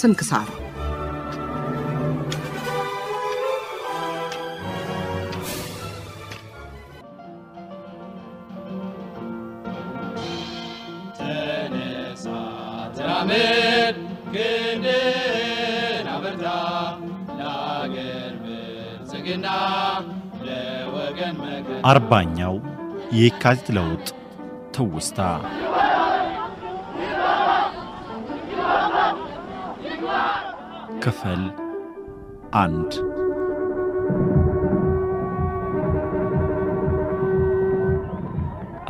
ስንክሳር አርባኛው የካቲት ለውጥ ትውስታ ክፍል አንድ።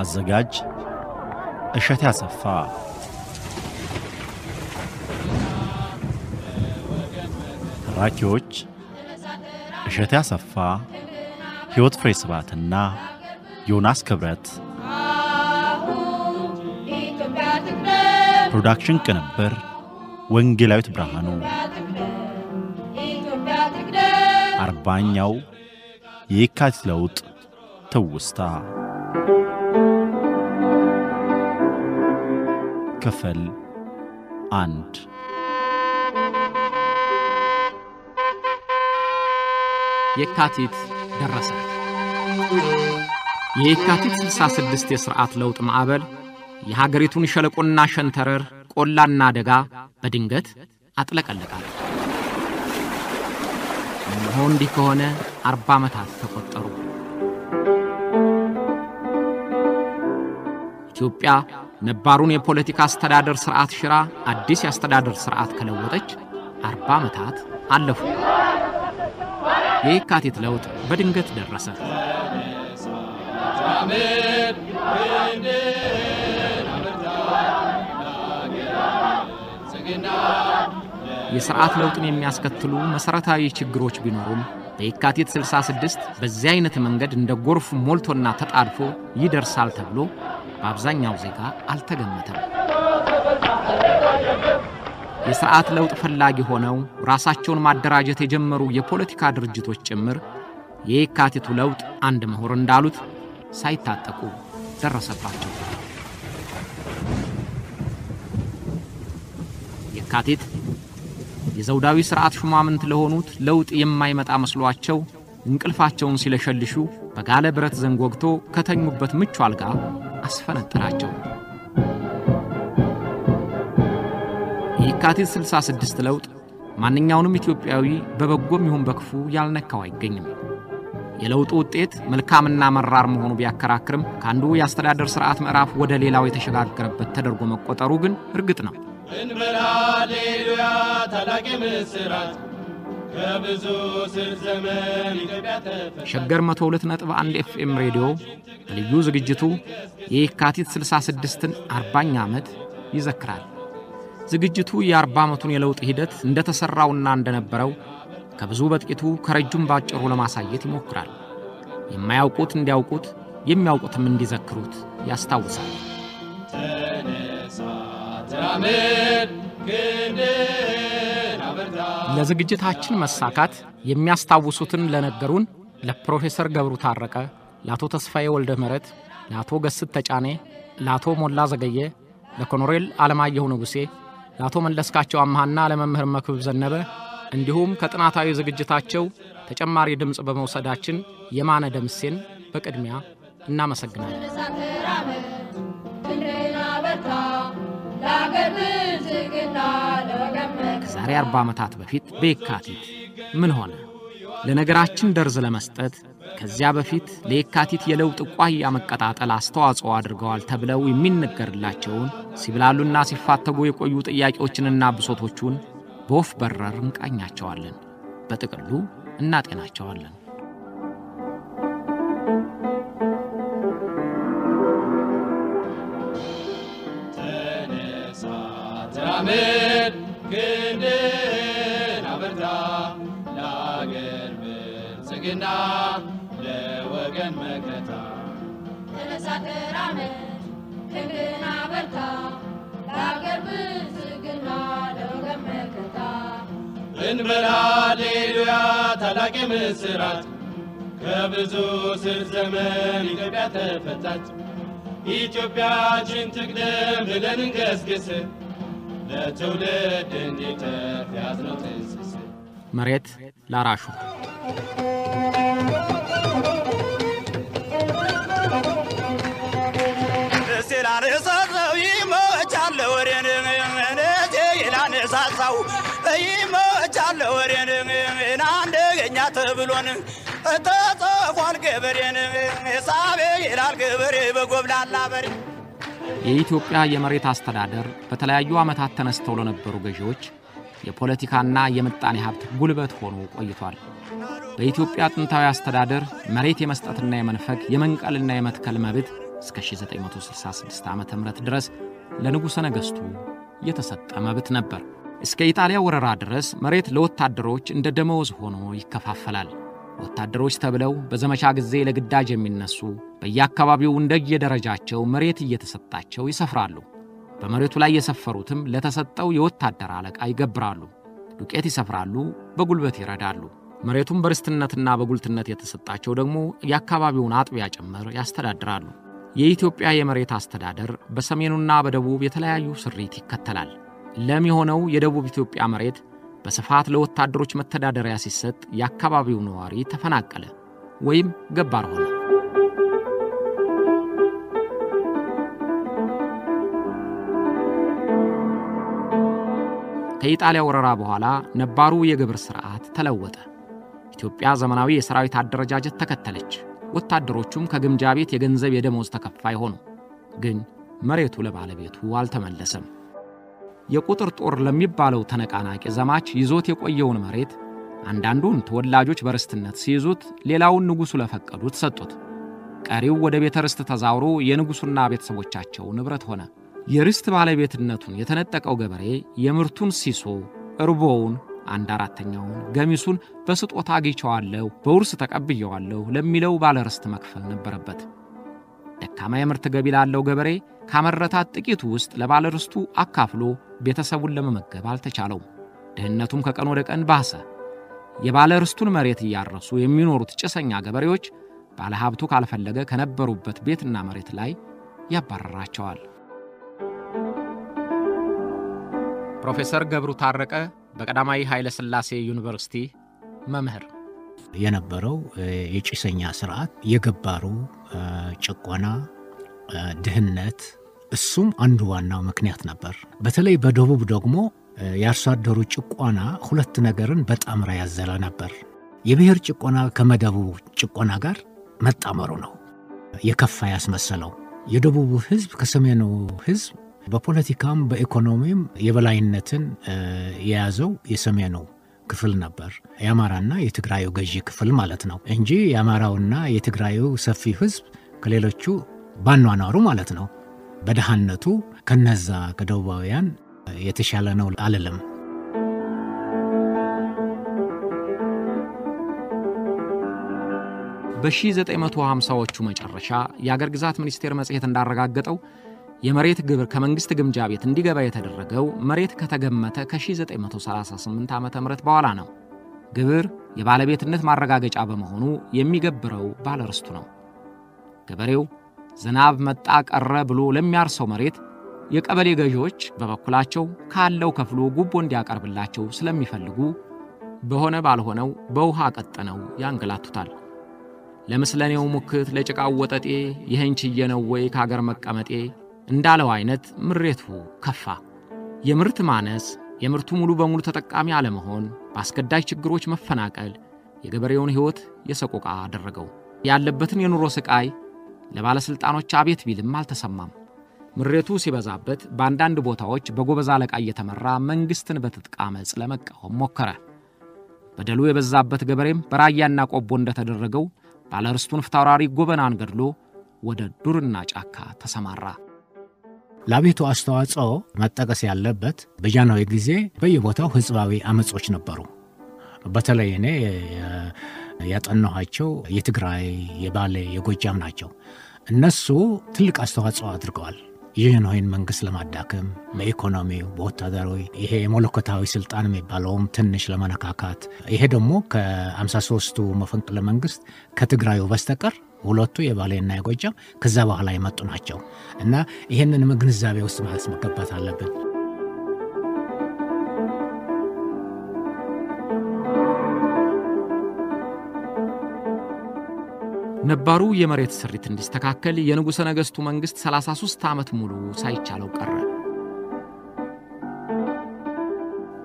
አዘጋጅ እሸት ያሰፋ። ተራኪዎች እሸት ያሰፋ፣ ሕይወት ፍሬ ስብሐትና ዮናስ ክብረት። ፕሮዳክሽን ቅንብር ወንጌላዊት ብርሃኑ። አርባኛው የካቲት ለውጥ ትውስታ ክፍል አንድ። የካቲት ደረሰ። የካቲት 66 የሥርዓት ለውጥ ማዕበል የሀገሪቱን ሸለቆና ሸንተረር፣ ቆላና ደጋ በድንገት አጥለቀለቃል። ሆን ዲኮነ 40 ዓመታት ተቆጠሩ። ኢትዮጵያ ነባሩን የፖለቲካ አስተዳደር ሥርዓት ሽራ አዲስ የአስተዳደር ሥርዓት ከለወጠች 40 ዓመታት አለፉ። የካቲት ለውጥ በድንገት ደረሰ። የሥርዓት ለውጥን የሚያስከትሉ መሰረታዊ ችግሮች ቢኖሩም በየካቲት 66 በዚያ አይነት መንገድ እንደ ጎርፍ ሞልቶና ተጣድፎ ይደርሳል ተብሎ በአብዛኛው ዜጋ አልተገመተም። የሥርዓት ለውጥ ፈላጊ ሆነው ራሳቸውን ማደራጀት የጀመሩ የፖለቲካ ድርጅቶች ጭምር የካቲቱ ለውጥ አንድ መሆር እንዳሉት ሳይታጠቁ ደረሰባቸው። የካቲት የዘውዳዊ ሥርዓት ሹማምንት ለሆኑት ለውጥ የማይመጣ መስሏቸው እንቅልፋቸውን ሲለሸልሹ በጋለ ብረት ዘንግ ወግቶ ከተኙበት ምቹ አልጋ አስፈነጠራቸው። የካቲት 66 ለውጥ ማንኛውንም ኢትዮጵያዊ በበጎም ይሁን በክፉ ያልነካው አይገኝም። የለውጡ ውጤት መልካምና መራር መሆኑ ቢያከራክርም ካንዱ የአስተዳደር ሥርዓት ምዕራፍ ወደ ሌላው የተሸጋገረበት ተደርጎ መቆጠሩ ግን እርግጥ ነው። እንበል ሃሌሉያ ታላቅ ምስራት ከብዙ ስር ዘመን ኢትዮጵያ ተፈታ። ሸገር 102.1 FM ሬዲዮ ልዩ ዝግጅቱ የካቲት 66ን 40ኛ ዓመት ይዘክራል። ዝግጅቱ የ40 ዓመቱን የለውጥ ሂደት እንደተሰራውና እንደነበረው ከብዙ በጥቂቱ ከረጅም ባጭሩ ለማሳየት ይሞክራል። የማያውቁት እንዲያውቁት፣ የሚያውቁትም እንዲዘክሩት ያስታውሳል። ለዝግጅታችን መሳካት የሚያስታውሱትን ለነገሩን ለፕሮፌሰር ገብሩ ታረቀ፣ ለአቶ ተስፋዬ ወልደ ምህረት፣ ለአቶ ገስጥ ተጫኔ፣ ለአቶ ሞላ ዘገየ፣ ለኮሎኔል አለማየሁ ንጉሴ፣ ለአቶ መለስካቸው አምሃና ለመምህር መክብብ ዘነበ እንዲሁም ከጥናታዊ ዝግጅታቸው ተጨማሪ ድምጽ በመውሰዳችን የማነ ደምሴን በቅድሚያ እናመሰግናለን። ከዛሬ 40 ዓመታት በፊት በየካቲት ምን ሆነ? ለነገራችን ደርዝ ለመስጠት ከዚያ በፊት ለየካቲት የለውጥ ቋያ መቀጣጠል አስተዋጽኦ አድርገዋል ተብለው የሚነገርላቸውን ሲብላሉና ሲፋተጉ የቆዩ ጥያቄዎችንና ብሶቶቹን በወፍ በረር እንቃኛቸዋለን፣ በጥቅሉ እናጤናቸዋለን። ተነሳ ድራሜድ ግንድን አበርታ ለአገር ብልጽግና ለወገን መከታ። ተነሳ ድራሜድ ግንድን አበርታ ለአገር ብልጽግና ለወገን መከታ። እንበል ሃሌሉያ ታላቅ ምስራት ከብዙ ስር ዘመን ኢትዮጵያ ተፈታች። ኢትዮጵያችን ትቅደም ብለን እንገስግስ ለትውልድ እንዲተርፍ ያዝነው ትስስ መሬት ላራሹ ለሰላረሰው ይመቻለ ወሬን ነጄ ይላነሳሳው ይመቻለ ወሬን እናንደኛ ተብሎን ተጣጣፋል ገበሬን ሳቤ ይላል ገበሬ በጎብላላ በሬ የኢትዮጵያ የመሬት አስተዳደር በተለያዩ አመታት ተነስተው ለነበሩ ገዢዎች የፖለቲካና የምጣኔ ሀብት ጉልበት ሆኖ ቆይቷል። በኢትዮጵያ ጥንታዊ አስተዳደር መሬት የመስጠትና የመንፈቅ የመንቀልና የመትከል መብት እስከ 1966 ዓመተ ምህረት ድረስ ለንጉሰ ነገስቱ የተሰጠ መብት ነበር። እስከ ኢጣሊያ ወረራ ድረስ መሬት ለወታደሮች እንደ ደመወዝ ሆኖ ይከፋፈላል። ወታደሮች ተብለው በዘመቻ ጊዜ ለግዳጅ የሚነሱ በየአካባቢው እንደየደረጃቸው መሬት እየተሰጣቸው ይሰፍራሉ። በመሬቱ ላይ የሰፈሩትም ለተሰጠው የወታደር አለቃ ይገብራሉ። ዱቄት ይሰፍራሉ፣ በጉልበት ይረዳሉ። መሬቱን በርስትነትና በጉልትነት የተሰጣቸው ደግሞ የአካባቢውን አጥቢያ ጭምር ያስተዳድራሉ። የኢትዮጵያ የመሬት አስተዳደር በሰሜኑና በደቡብ የተለያዩ ስሪት ይከተላል። ለም የሆነው የደቡብ ኢትዮጵያ መሬት በስፋት ለወታደሮች መተዳደሪያ ሲሰጥ የአካባቢው ነዋሪ ተፈናቀለ ወይም ገባር ሆነ። ከኢጣሊያ ወረራ በኋላ ነባሩ የግብር ስርዓት ተለወጠ። ኢትዮጵያ ዘመናዊ የሰራዊት አደረጃጀት ተከተለች። ወታደሮቹም ከግምጃ ቤት የገንዘብ የደሞዝ ተከፋይ ሆኑ። ግን መሬቱ ለባለቤቱ አልተመለሰም። የቁጥር ጦር ለሚባለው ተነቃናቂ ዘማች ይዞት የቆየውን መሬት አንዳንዱን ተወላጆች በርስትነት ሲይዙት፣ ሌላውን ንጉሱ ለፈቀዱት ሰጡት። ቀሪው ወደ ቤተ ርስት ተዛውሮ የንጉሱና ቤተሰቦቻቸው ንብረት ሆነ። የርስት ባለቤትነቱን የተነጠቀው ገበሬ የምርቱን ሲሶ፣ እርቦውን፣ 1/4ኛውን ገሚሱን በስጦታ አግኝቼዋለሁ፣ በውርስ ተቀብዬዋለሁ ለሚለው ባለርስት መክፈል ነበረበት። ደካማ የምርት ገቢ ላለው ገበሬ ካመረታት ጥቂት ውስጥ ለባለርስቱ አካፍሎ ቤተሰቡን ለመመገብ አልተቻለው። ድህነቱም ከቀን ወደ ቀን ባሰ። የባለርስቱን መሬት እያረሱ የሚኖሩት ጭሰኛ ገበሬዎች ባለሀብቱ ካልፈለገ ከነበሩበት ቤትና መሬት ላይ ያባረራቸዋል። ፕሮፌሰር ገብሩ ታረቀ በቀዳማዊ ኃይለ ሥላሴ ዩኒቨርሲቲ መምህር። የነበረው የጭሰኛ ስርዓት፣ የገባሩ ጭቆና፣ ድህነት እሱም አንዱ ዋናው ምክንያት ነበር። በተለይ በደቡብ ደግሞ የአርሶ አደሩ ጭቆና ሁለት ነገርን በጣምራ ያዘለ ነበር። የብሔር ጭቆና ከመደቡብ ጭቆና ጋር መጣመሩ ነው የከፋ ያስመሰለው። የደቡቡ ህዝብ ከሰሜኑ ህዝብ በፖለቲካም በኢኮኖሚም የበላይነትን የያዘው የሰሜኑ ክፍል ነበር፣ የአማራና የትግራዩ ገዢ ክፍል ማለት ነው እንጂ የአማራውና የትግራዩ ሰፊ ህዝብ ከሌሎቹ ባኗኗሩ ማለት ነው በደሃነቱ ከነዛ ከደቡባውያን የተሻለ ነው አልልም። በ1950ዎቹ መጨረሻ የአገር ግዛት ሚኒስቴር መጽሔት እንዳረጋገጠው የመሬት ግብር ከመንግስት ግምጃ ቤት እንዲገባ የተደረገው መሬት ከተገመተ ከ1938 ዓመተ ምህረት በኋላ ነው። ግብር የባለቤትነት ማረጋገጫ በመሆኑ የሚገብረው ባለርስቱ ነው። ገበሬው ዝናብ መጣ ቀረ ብሎ ለሚያርሰው መሬት የቀበሌ ገዢዎች በበኩላቸው ካለው ከፍሎ ጉቦ እንዲያቀርብላቸው ስለሚፈልጉ በሆነ ባልሆነው በውሃ ቀጥነው ያንገላቱታል። ለምስለኔው ሙክት ለጭቃው ወጠጤ ይሄንችዬ ነው ወይ ከሀገር መቀመጤ እንዳለው አይነት ምሬቱ ከፋ። የምርት ማነስ፣ የምርቱ ሙሉ በሙሉ ተጠቃሚ አለመሆን፣ በአስገዳጅ ችግሮች መፈናቀል የገበሬውን ህይወት የሰቆቃ አደረገው። ያለበትን የኑሮ ስቃይ ለባለስልጣኖች አቤት ቢልም አልተሰማም። ምሬቱ ሲበዛበት በአንዳንድ ቦታዎች በጎበዝ አለቃ እየተመራ መንግስትን በትጥቅ አመጽ ለመቃወም ሞከረ። በደሉ የበዛበት ገበሬም በራያና ቆቦ እንደተደረገው ባለርስቱን ፊት አውራሪ ጎበናን ገድሎ ወደ ዱርና ጫካ ተሰማራ። ለአቤቱ አስተዋጽኦ መጠቀስ ያለበት በጃንሆይ ጊዜ በየቦታው ህዝባዊ አመጾች ነበሩ። በተለይ እኔ ያጠናኋቸው የትግራይ፣ የባሌ፣ የጎጃም ናቸው። እነሱ ትልቅ አስተዋጽኦ አድርገዋል የጃንሆይን መንግስት ለማዳከም በኢኮኖሚው፣ በወታደራዊ ይሄ የመለኮታዊ ስልጣን የሚባለውም ትንሽ ለመነካካት። ይሄ ደግሞ ከ53ቱ መፈንቅለ መንግስት ከትግራዩ በስተቀር ሁለቱ የባሌና የጎጃም ከዛ በኋላ የመጡ ናቸው እና ይሄንን ግንዛቤ ውስጥ ማስመከባት አለብን። ነባሩ የመሬት ስሪት እንዲስተካከል የንጉሰ ነገስቱ መንግስት 33 ዓመት ሙሉ ሳይቻለው ቀረ።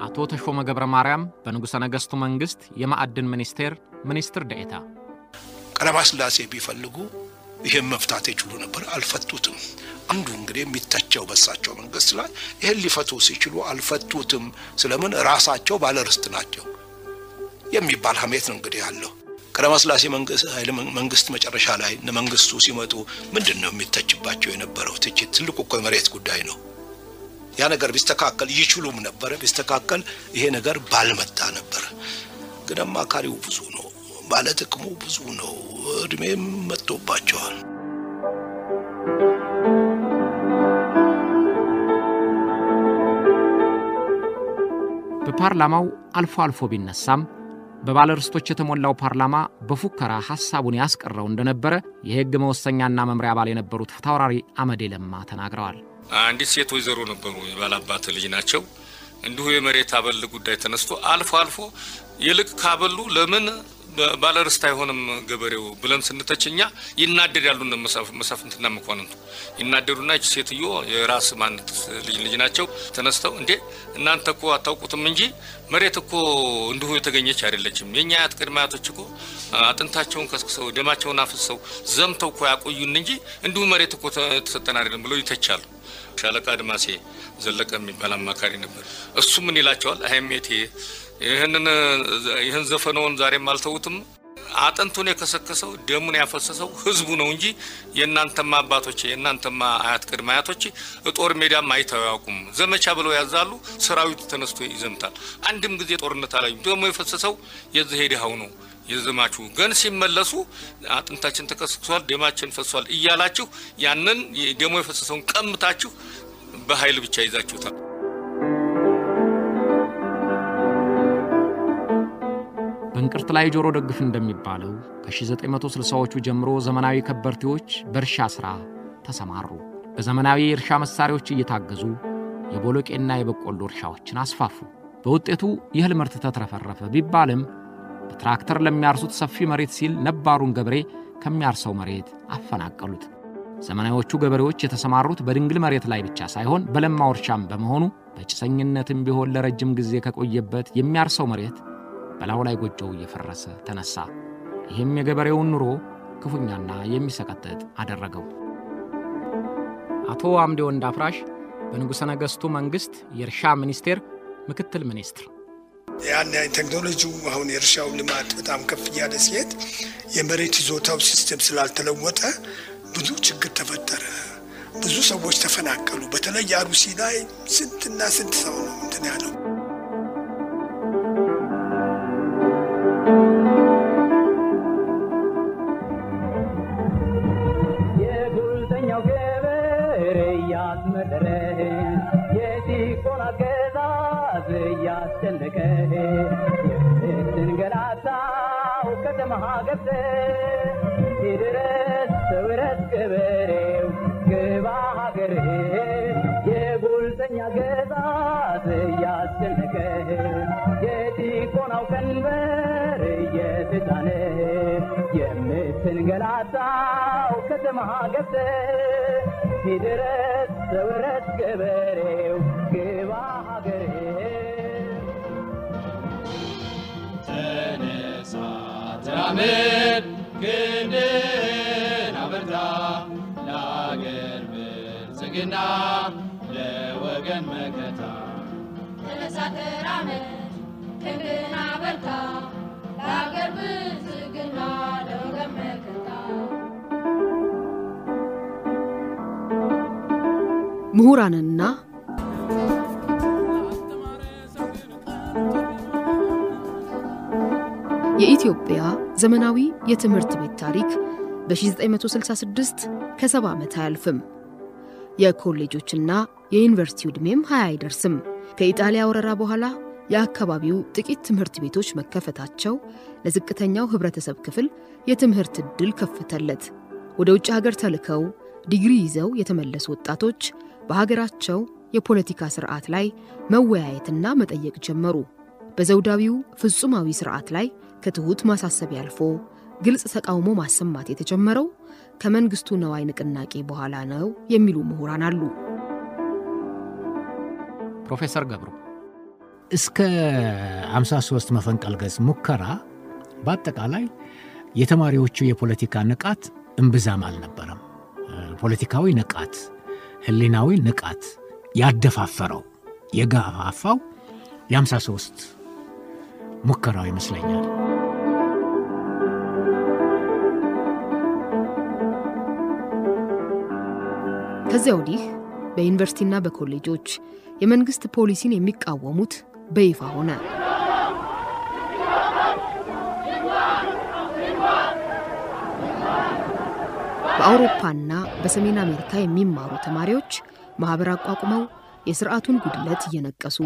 አቶ ተሾመ ገብረ ማርያም በንጉሰ ነገስቱ መንግስት የማዕድን ሚኒስቴር ሚኒስትር ዴኤታ። ቀለባስላሴ ቢፈልጉ ይሄን መፍታት ይችሉ ነበር፣ አልፈቱትም። አንዱ እንግዲህ የሚታቸው በሳቸው መንግስት ላይ ይሄን ሊፈቱ ሲችሉ አልፈቱትም። ስለምን ራሳቸው ባለርስት ናቸው የሚባል ሀሜት ነው እንግዲህ ያለው። ቀለባስላሴ መንግስት ኃይለ መንግስት መጨረሻ ላይ ለመንግስቱ ሲመጡ ምንድነው የሚተችባቸው የነበረው ትችት? ትልቁ እኮ መሬት ጉዳይ ነው። ያ ነገር ቢስተካከል ይችሉም ነበር፣ ቢስተካከል ይሄ ነገር ባልመጣ ነበር። ግን አማካሪው ብዙ ነው፣ ባለጥቅሙ ብዙ ነው፣ እድሜም መጥቶባቸዋል። በፓርላማው አልፎ አልፎ ቢነሳም በባለርስቶች የተሞላው ፓርላማ በፉከራ ሐሳቡን ያስቀረው እንደነበረ የህግ መወሰኛና መምሪያ ባል የነበሩት ፍታውራሪ አመዴ ለማ ተናግረዋል። አንዲት ሴት ወይዘሮ ነበሩ፣ ባላባት ልጅ ናቸው። እንዲሁ የመሬት አበል ጉዳይ ተነስቶ አልፎ አልፎ ይልቅ ካበሉ ለምን ባለርስት አይሆንም ገበሬው ብለን ስንተችኛ ይናደዳሉ። መሳፍንትና መኳንንቱ ይናደዱና እቺ ሴትዮ የራስ ማንነት ልጅ ናቸው ተነስተው እንዴ እናንተ እኮ አታውቁትም እንጂ መሬት እኮ እንዲሁ የተገኘች አይደለችም። የኛ አያት ቅድመ አያቶች እኮ አጥንታቸውን ከስክሰው ደማቸውን አፍሰው ዘምተው እኮ ያቆዩን እንጂ እንዲሁ መሬት እኮ ተሰጠን አይደለም ብለው ይተቻሉ። ሻለቃ አድማሴ ዘለቀ የሚባል አማካሪ ነበር። እሱ ምን ይላቸዋል? አይሜቴ ይሄን ዘፈኖን ዛሬ ማልተውትም አጥንቱን የከሰከሰው ደሙን ያፈሰሰው ህዝቡ ነው እንጂ የእናንተማ አባቶች የእናንተማ አያት ቅድመ አያቶች ጦር ሜዳም አይተዋቁም። ዘመቻ ብለው ያዛሉ፣ ሰራዊት ተነስቶ ይዘምታል። አንድም ጊዜ ጦርነት አላዩ። ደሙ የፈሰሰው የዚህ ሄደው ነው የዘማቹ። ግን ሲመለሱ አጥንታችን ተከስክሷል ደማችን ፈሷል እያላችሁ ያንን ደሙ የፈሰሰውን ቀምታችሁ በኃይል ብቻ ይዛችሁታል። በንቅርት ላይ ጆሮ ደግፍ እንደሚባለው ከ1960ዎቹ ጀምሮ ዘመናዊ ከበርቲዎች በርሻ ስራ ተሰማሩ። በዘመናዊ እርሻ መሳሪያዎች እየታገዙ የቦሎቄና የበቆሎ እርሻዎችን አስፋፉ። በውጤቱ ይህል ምርት ተትረፈረፈ ቢባልም በትራክተር ለሚያርሱት ሰፊ መሬት ሲል ነባሩን ገበሬ ከሚያርሰው መሬት አፈናቀሉት። ዘመናዊዎቹ ገበሬዎች የተሰማሩት በድንግል መሬት ላይ ብቻ ሳይሆን በለማው እርሻም በመሆኑ በጭሰኝነትም ቢሆን ለረጅም ጊዜ ከቆየበት የሚያርሰው መሬት በላው ላይ ጎጆው እየፈረሰ ተነሳ። ይሄም የገበሬውን ኑሮ ክፉኛና የሚሰቀጥጥ አደረገው። አቶ አምዴ ወንዳፍራሽ በንጉሰ ነገስቱ መንግስት የእርሻ ሚኒስቴር ምክትል ሚኒስትር። ያን ቴክኖሎጂው አሁን የእርሻው ልማት በጣም ከፍ ያለ ሲሄድ የመሬት ይዞታው ሲስተም ስላልተለወጠ ብዙ ችግር ተፈጠረ። ብዙ ሰዎች ተፈናቀሉ። በተለይ አሩሲ ላይ ስንትና ስንት ሰው ነው እንትን ያለው። ምሁራንና የኢትዮጵያ ዘመናዊ የትምህርት ቤት ታሪክ በ1966 ከ70 ዓመት አልፈም። የኮሌጆችና የዩኒቨርሲቲ ዕድሜም 20 አይደርስም። ከኢጣሊያ ወረራ በኋላ የአካባቢው ጥቂት ትምህርት ቤቶች መከፈታቸው ለዝቅተኛው ህብረተሰብ ክፍል የትምህርት ዕድል ከፈተለት። ወደ ውጭ ሀገር ተልከው ዲግሪ ይዘው የተመለሱ ወጣቶች በሀገራቸው የፖለቲካ ሥርዓት ላይ መወያየትና መጠየቅ ጀመሩ። በዘውዳዊው ፍጹማዊ ሥርዓት ላይ ከትሁት ማሳሰቢያ አልፎ ግልጽ ተቃውሞ ማሰማት የተጀመረው ከመንግስቱ ነዋይ ንቅናቄ በኋላ ነው የሚሉ ምሁራን አሉ። ፕሮፌሰር ገብሩ እስከ 53 መፈንቅለ ገጽ ሙከራ በአጠቃላይ የተማሪዎቹ የፖለቲካ ንቃት እምብዛም አልነበረም። ፖለቲካዊ ንቃት፣ ህሊናዊ ንቃት ያደፋፈረው የጋፋፋው የ53 ሙከራው ይመስለኛል። ከዚያ ወዲህ በዩኒቨርሲቲና በኮሌጆች የመንግስት ፖሊሲን የሚቃወሙት በይፋ ሆነ። በአውሮፓና በሰሜን አሜሪካ የሚማሩ ተማሪዎች ማህበር አቋቁመው የሥርዓቱን ጉድለት እየነቀሱ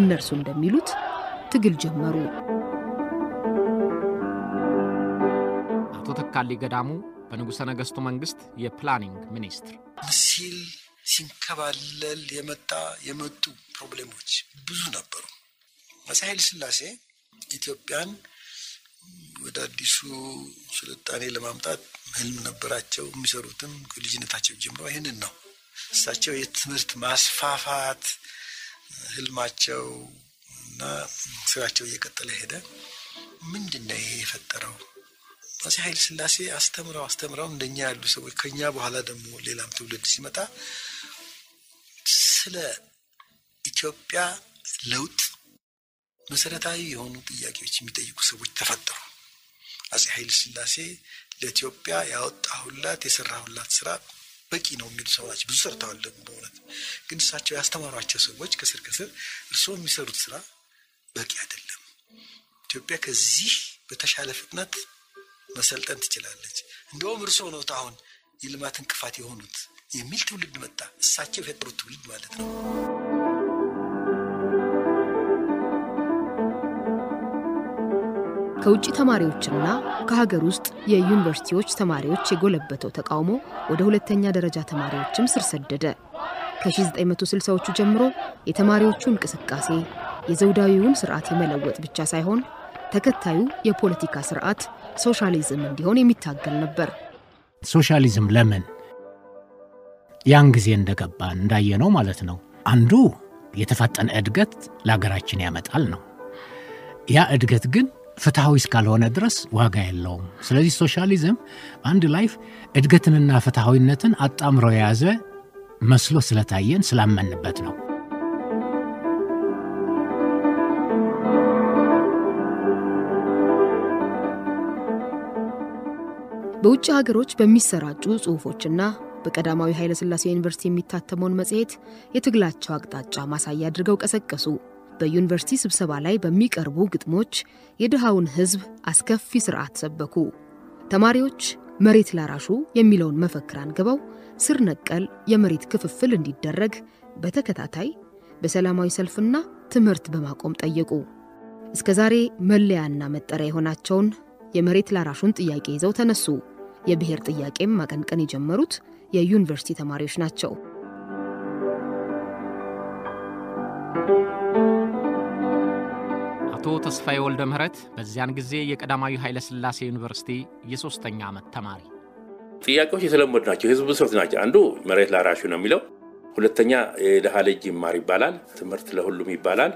እነርሱ እንደሚሉት ትግል ጀመሩ። አቶ ተካሊ ገዳሙ በንጉሠ ነገሥቱ መንግሥት የፕላኒንግ ሚኒስትር ሲል ሲንከባለል የመጡ ፕሮብሌሞች ብዙ ነበሩ። ኃይለ ሥላሴ ኢትዮጵያን ወደ አዲሱ ስልጣኔ ለማምጣት ህልም ነበራቸው። የሚሰሩትም ከልጅነታቸው ጀምሮ ይሄንን ነው። እሳቸው የትምህርት ማስፋፋት ህልማቸው እና ስራቸው እየቀጠለ ሄደ። ምንድነው ይሄ የፈጠረው? ኃይለ ሥላሴ አስተምረው እንደኛ ያሉ ሰዎች ከኛ በኋላ ደግሞ ሌላም ትውልድ ሲመጣ ስለ ኢትዮጵያ ለውጥ መሰረታዊ የሆኑ ጥያቄዎች የሚጠይቁ ሰዎች ተፈጠሩ። ኃይለ ሥላሴ ለኢትዮጵያ ያወጣሁላት የሰራሁላት ስራ በቂ ነው የሚሉ ሰዎች ብዙ ሰርተዋል። ደግሞ ማለት ግን እሳቸው ያስተማሯቸው ሰዎች ከስር እርሱ የሚሰሩት ስራ በቂ አይደለም፣ ኢትዮጵያ ከዚህ በተሻለ ፍጥነት መሰልጠን ትችላለች፣ እንደውም እርሱ ነው ታሁን የልማት እንቅፋት የሆኑት የሚል ትውልድ መጣ። እሳቸው የፈጠሩት ትውልድ ማለት ነው። ከውጭ ተማሪዎችና ከሀገር ውስጥ የዩኒቨርሲቲዎች ተማሪዎች የጎለበተው ተቃውሞ ወደ ሁለተኛ ደረጃ ተማሪዎችም ስር ሰደደ። ከ1960ዎቹ ጀምሮ የተማሪዎቹ እንቅስቃሴ የዘውዳዊውን ሥርዓት የመለወጥ ብቻ ሳይሆን ተከታዩ የፖለቲካ ሥርዓት ሶሻሊዝም እንዲሆን የሚታገል ነበር። ሶሻሊዝም ለምን ያን ጊዜ እንደገባ እንዳየነው ማለት ነው። አንዱ የተፋጠነ እድገት ለሀገራችን ያመጣል ነው። ያ እድገት ግን ፍትሃዊ እስካልሆነ ድረስ ዋጋ የለውም። ስለዚህ ሶሻሊዝም አንድ ላይፍ እድገትንና ፍትሃዊነትን አጣምሮ ያዘ መስሎ ስለታየን ስላመንበት ነው። በውጭ ሀገሮች በሚሰራጩ ጽሁፎችና በቀዳማዊ ኃይለ ሥላሴ ዩኒቨርሲቲ የሚታተመውን መጽሔት የትግላቸው አቅጣጫ ማሳያ አድርገው ቀሰቀሱ። በዩኒቨርሲቲ ስብሰባ ላይ በሚቀርቡ ግጥሞች የደሃውን ህዝብ አስከፊ ሥርዓት ሰበኩ። ተማሪዎች መሬት ላራሹ የሚለውን መፈክር አንግበው ስር ነቀል የመሬት ክፍፍል እንዲደረግ በተከታታይ በሰላማዊ ሰልፍና ትምህርት በማቆም ጠየቁ። እስከዛሬ መለያና መጠሪያ የሆናቸውን የመሬት ላራሹን ጥያቄ ይዘው ተነሱ። የብሔር ጥያቄም ማቀንቀን የጀመሩት የዩኒቨርሲቲ ተማሪዎች ናቸው። አቶ ተስፋዬ ወልደ ምህረት በዚያን ጊዜ የቀዳማዊ ኃይለ ሥላሴ ዩኒቨርሲቲ የ3ኛ ዓመት ተማሪ። ጥያቄዎች የተለመዱ ናቸው፣ ህዝብ ብሶት ናቸው። አንዱ መሬት ላራሹ ነው የሚለው፣ ሁለተኛ የደሃ ልጅ ይማር ይባላል፣ ትምህርት ለሁሉም ይባላል፣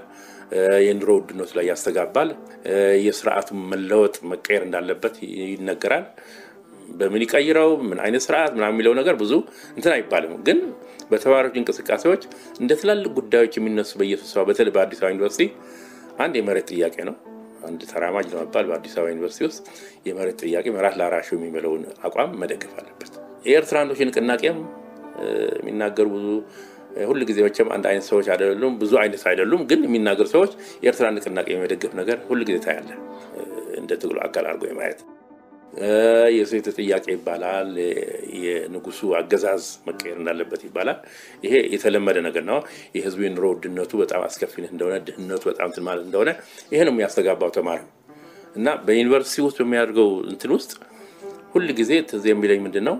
የኑሮ ውድነት ላይ ያስተጋባል፣ የሥርዓቱ መለወጥ መቀየር እንዳለበት ይነገራል። በምን ይቀይረው ምን አይነት ሥርዓት ምናምን የሚለው ነገር ብዙ እንትን አይባልም። ግን በተማሪዎች እንቅስቃሴዎች እንደ ትላልቅ ጉዳዮች የሚነሱ በየስብሰባ በተለይ በአዲስ አበባ ዩኒቨርሲቲ አንድ የመሬት ጥያቄ ነው። አንድ ተራማጅ ለመባል በአዲስ አበባ ዩኒቨርሲቲ ውስጥ የመሬት ጥያቄ መሬት ላራሹ የሚለውን አቋም መደገፍ አለበት። የኤርትራ አንዶች ንቅናቄም የሚናገሩ ብዙ ሁሉ ጊዜ ወቸም አንድ አይነት ሰዎች አይደሉም፣ ብዙ አይነት አይደሉም። ግን የሚናገሩ ሰዎች የኤርትራ ንቅናቄ የሚደግፍ ነገር ሁሉ ጊዜ ታያለ። እንደ ትግሉ አካል አድርጎ የማየት የዘይት ጥያቄ ይባላል። የንጉሱ አገዛዝ መቀየር እንዳለበት ይባላል። ይሄ የተለመደ ነገር ነው። የህዝብ የኑሮ ውድነቱ በጣም አስከፊነት እንደሆነ፣ ድህነቱ በጣም ትማል እንደሆነ ይሄ ነው የሚያስተጋባው ተማሪ እና በዩኒቨርሲቲ ውስጥ የሚያደርገው እንትን ውስጥ ሁሉ ጊዜ ተዚህ የሚለኝ ምንድነው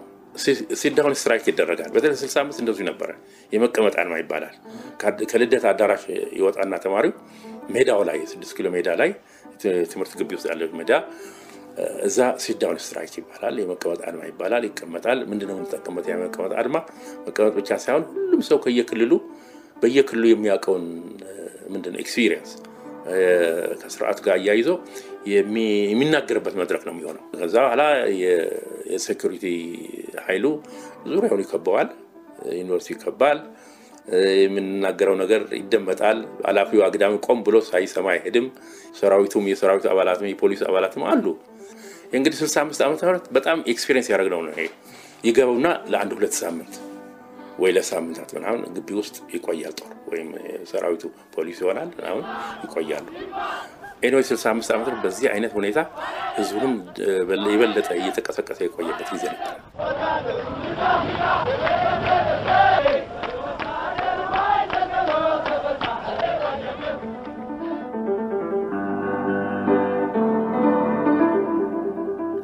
ሲዳውን ስትራይክ ይደረጋል። በተለይ 65 እንደዚህ ነበር የመቀመጥ አልማ ይባላል። ከልደት አዳራሽ ይወጣና ተማሪው ሜዳው ላይ 6 ኪሎ ሜዳ ላይ ትምህርት ግቢ ውስጥ ያለው ሜዳ እዛ ሲዳውን ስትራይክ ይባላል፣ የመቀመጥ አልማ ይባላል። ይቀመጣል። ምንድነው እንተቀመጥ የመቀመጥ አልማ? መቀመጥ ብቻ ሳይሆን ሁሉም ሰው በየክልሉ የሚያቀውን ምንድነው ኤክስፒሪየንስ ከስርዓት ጋር ያይዞ የሚናገርበት መድረክ ነው የሚሆነው። ከዛ ኋላ የሴኩሪቲ ኃይሉ ዙሪያውን ይከበዋል፣ ዩኒቨርሲቲ ይከባል። የሚናገረው ነገር ይደመጣል። ኃላፊው አግዳሚ ቆም ብሎ ሳይሰማ አይሄድም። ሰራዊቱም የሰራዊት አባላትም የፖሊስ አባላትም አሉ። እንግዲህ 65 ዓመት ተመረጥ በጣም ኤክስፒሪየንስ ያደረግነው ነው። ይገቡና ለአንድ ሁለት ሳምንት ወይ ለሳምንታት ምናምን ግቢ ውስጥ ይቆያል። ጦር ወይም ሰራዊቱ ፖሊስ ይሆናል ምናምን ይቆያሉ። ኤኖይ 65 ዓመት በዚህ አይነት ሁኔታ ህዝቡም ይበለጠ እየተቀሰቀሰ ይቆየበት ጊዜ ነበር።